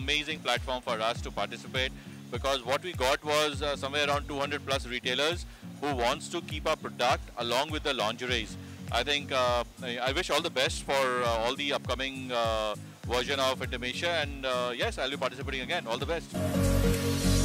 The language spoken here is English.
amazing platform for us to participate, because what we got was somewhere around 200 plus retailers who wants to keep our product along with the lingeries. I think I wish all the best for all the upcoming version of Intimasia, and yes, I'll be participating again. All the best.